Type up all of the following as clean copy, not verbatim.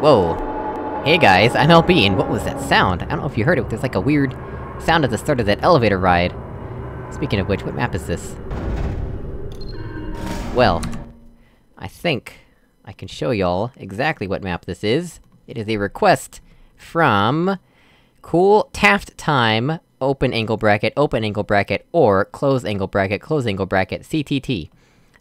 Whoa. Hey guys, I'm LB, and what was that sound? I don't know if you heard it, there's like a weird sound at the start of that elevator ride. Speaking of which, what map is this? Well, I think I can show y'all exactly what map this is. It is a request from Cool Taft Time, open angle bracket, or close angle bracket, CTT.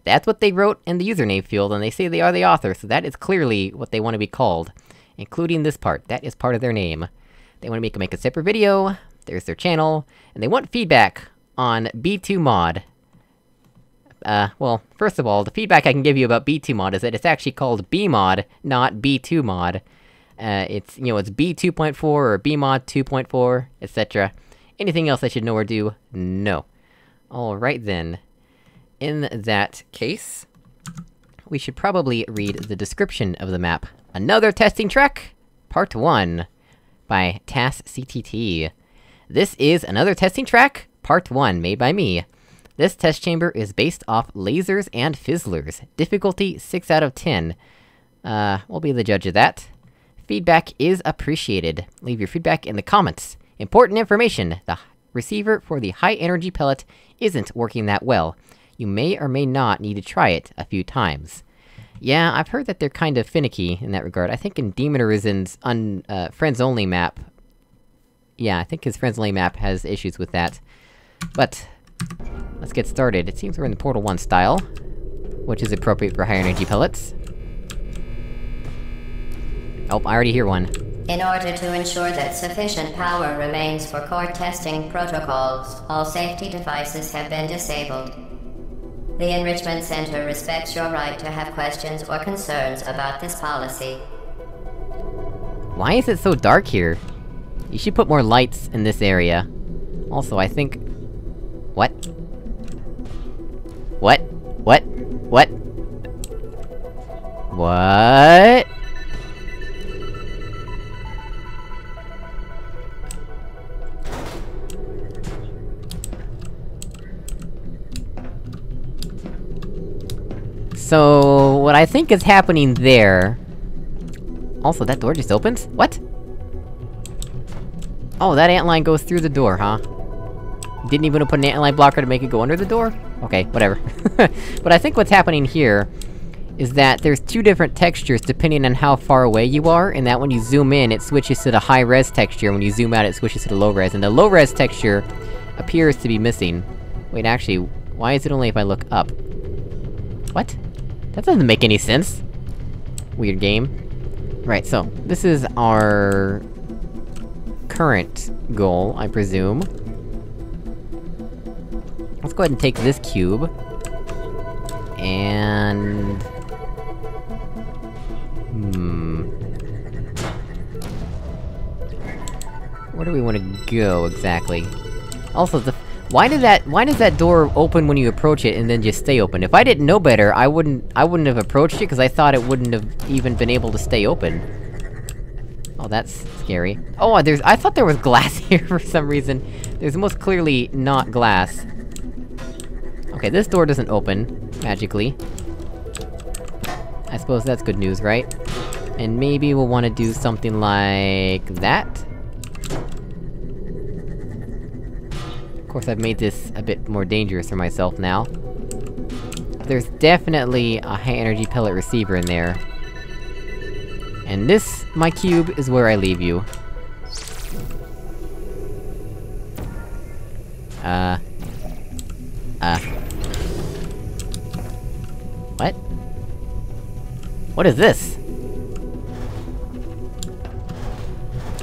That's what they wrote in the username field, and they say they are the author, so that is clearly what they want to be called. Including this part, that is part of their name. They want to make a separate video, there's their channel, and they want feedback on B2Mod. Well, first of all, the feedback I can give you about B2Mod is that it's actually called BEEMOD, not B2Mod. It's, you know, it's B2.4 or BMod 2.4, etc. Anything else I should know or do? No. Alright then. In that case, we should probably read the description of the map. Another testing track! Part 1, by TASCTT. This is another testing track, Part 1, made by me. This test chamber is based off lasers and fizzlers. Difficulty 6 out of 10. We'll be the judge of that. Feedback is appreciated. Leave your feedback in the comments. Important information! The receiver for the high-energy pellet isn't working that well. You may or may not need to try it a few times. Yeah, I've heard that they're kind of finicky in that regard. I think in Demon Arisen's friends-only map... Yeah, I think his friends-only map has issues with that. But, let's get started. It seems we're in the Portal 1 style, which is appropriate for high-energy pellets. Oh, I already hear one. In order to ensure that sufficient power remains for core testing protocols, all safety devices have been disabled. The Enrichment Center respects your right to have questions or concerns about this policy. Why is it so dark here? You should put more lights in this area. Also, I think... What? What? What? What? What? So, what I think is happening there... Also, that door just opens? What? Oh, that antline goes through the door, huh? Didn't even put an antline blocker to make it go under the door? Okay, whatever. But I think what's happening here... is that there's two different textures depending on how far away you are, and that when you zoom in, it switches to the high-res texture, and when you zoom out, it switches to the low-res, and the low-res texture... appears to be missing. Wait, actually, why is it only if I look up? What? That doesn't make any sense! Weird game. Right, so, this is our... current goal, I presume. Let's go ahead and take this cube... and... Where do we want to go, exactly? Also, the... why does that door open when you approach it and then just stay open? If I didn't know better, I wouldn't have approached it, because I thought it wouldn't have even been able to stay open. Oh, that's scary. Oh, there's- I thought there was glass here for some reason. There's most clearly not glass. Okay, this door doesn't open, magically. I suppose that's good news, right? And maybe we'll want to do something like... that? Of course, I've made this a bit more dangerous for myself now. There's definitely a high-energy pellet receiver in there. And this, my cube, is where I leave you. What? What is this?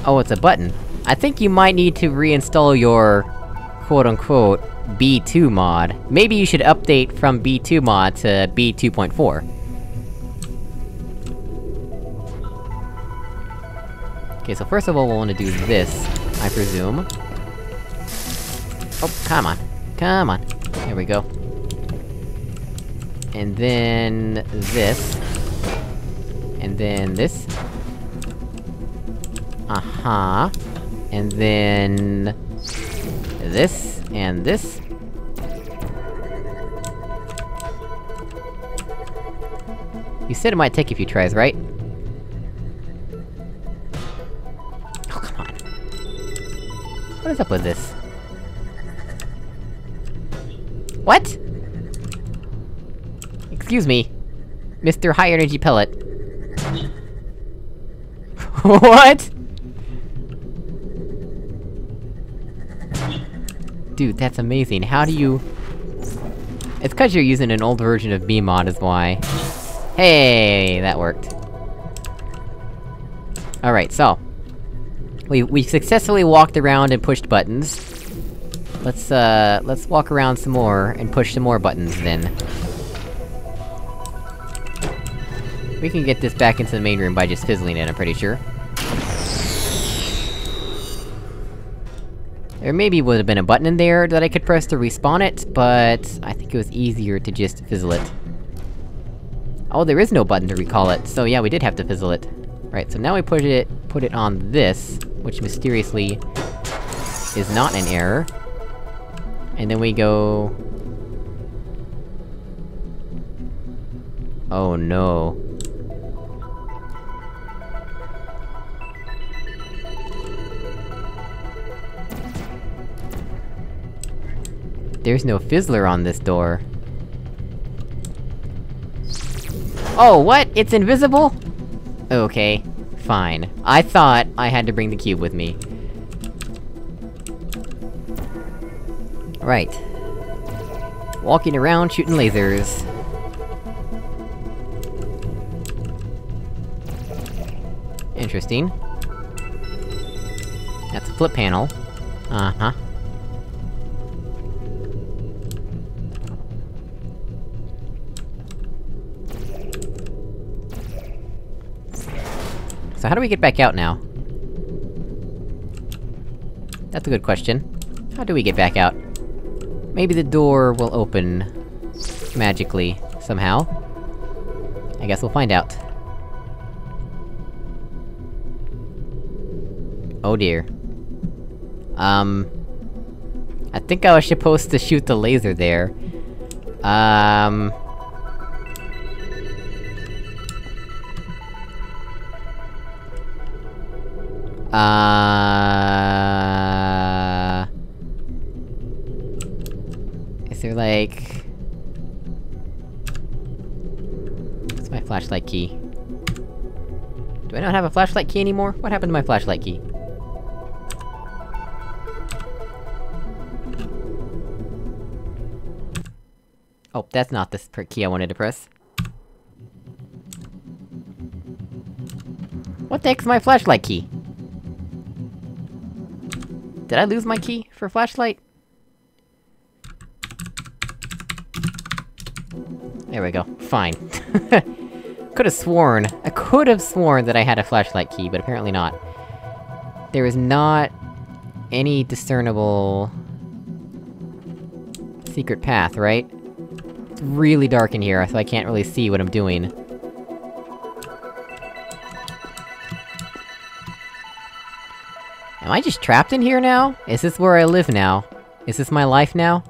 Oh, it's a button. I think you might need to reinstall your... quote-unquote, B2 mod. Maybe you should update from B2 mod to B2.4. Okay, so first of all, we'll want to do this, I presume. Oh, come on. Come on. There we go. And then... this. And then this. Uh-huh. And then... this, and this. You said it might take a few tries, right? What is up with this? What?! Excuse me, Mr. High Energy Pellet. What?! Dude, that's amazing. How do you... It's cause you're using an old version of BEEMOD is why. Hey, that worked. Alright, so... We successfully walked around and pushed buttons. Let's walk around some more, and push some more buttons then. We can get this back into the main room by just fizzling it, I'm pretty sure. There maybe would've been a button in there that I could press to respawn it, but... I think it was easier to just fizzle it. Oh, there is no button to recall it, so yeah, we did have to fizzle it. Right, so now we put it on this, which mysteriously... is not an error. And then we go... Oh no... There's no fizzler on this door. Oh, what? It's invisible?! Okay, fine. I thought I had to bring the cube with me. Right. Walking around, shooting lasers. Interesting. That's a flip panel. Uh-huh. So how do we get back out now? That's a good question. How do we get back out? Maybe the door will open... magically, somehow? I guess we'll find out. Oh dear. I think I was supposed to shoot the laser there. Is there like... What's my flashlight key? Do I not have a flashlight key anymore? What happened to my flashlight key? Oh, that's not the key I wanted to press. What the heck's my flashlight key? Did I lose my key for flashlight? There we go. Fine. I could've sworn that I had a flashlight key, but apparently not. There is not... any discernible... secret path, right? It's really dark in here, so I can't really see what I'm doing. Am I just trapped in here now? Is this where I live now? Is this my life now?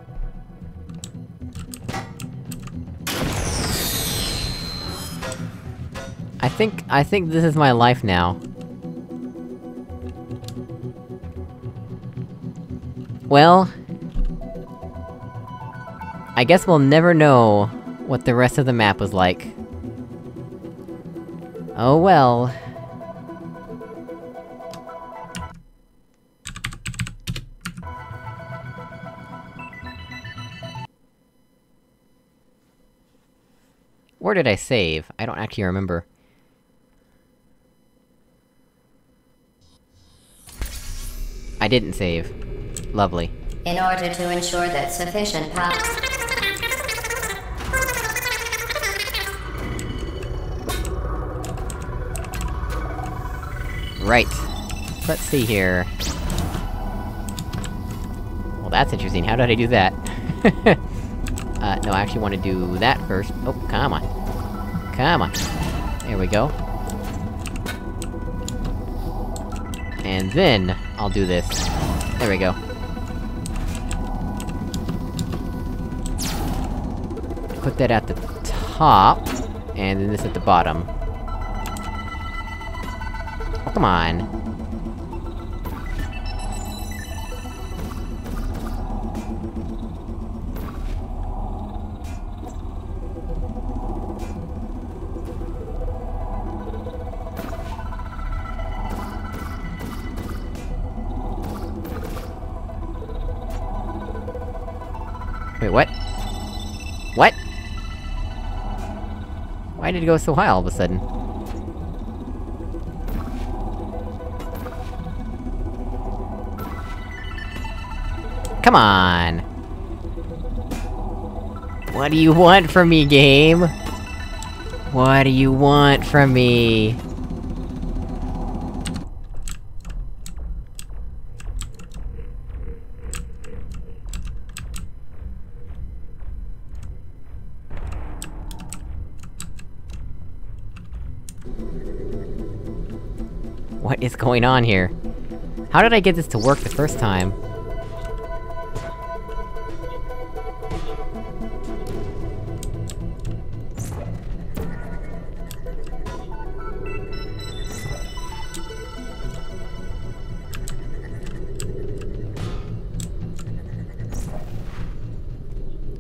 I think this is my life now. Well... I guess we'll never know what the rest of the map was like. Oh well... Where did I save? I don't actually remember. I didn't save. Lovely. In order to ensure that sufficient power... Right. Let's see here... Well, that's interesting. How did I do that? No, I actually want to do that first. Oh, come on. Come on. There we go. And then, I'll do this. There we go. Put that at the top, and then this at the bottom. Oh, come on. Wait, what? What? Why did it go so high all of a sudden? Come on! What do you want from me, game? What do you want from me? What is going on here? How did I get this to work the first time?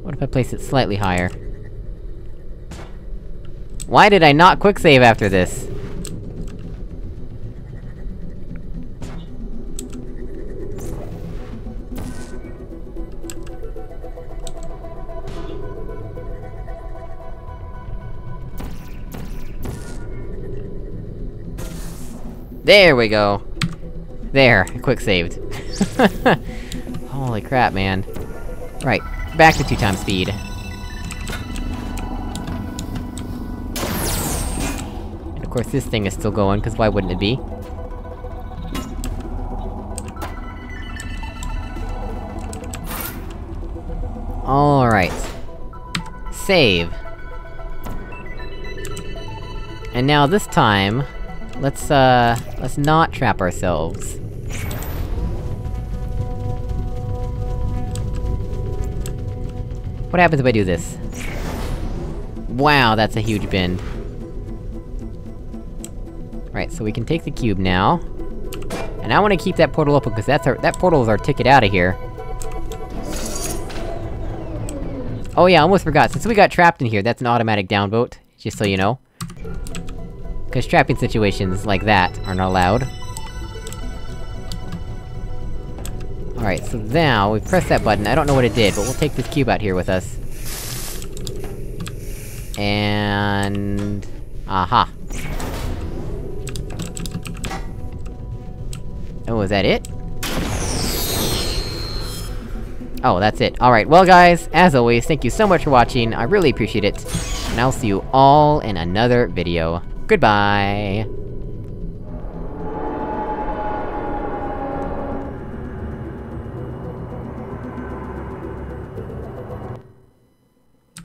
What if I place it slightly higher? Why did I not quicksave after this? There we go! There, quick saved. Holy crap, man. Right, back to 2x speed. And of course this thing is still going, cause why wouldn't it be? Alright. Save. And now this time... let's not trap ourselves. What happens if I do this? Wow, that's a huge bend. Right, so we can take the cube now. And I wanna keep that portal open, because that's that portal is our ticket out of here. Oh yeah, I almost forgot, since we got trapped in here, that's an automatic downvote, just so you know. Because trapping situations like that aren't allowed. Alright, so now, we press that button, I don't know what it did, but we'll take this cube out here with us. And... aha! Oh, is that it? Oh, that's it. Alright, well guys, as always, thank you so much for watching, I really appreciate it, and I'll see you all in another video. Goodbye!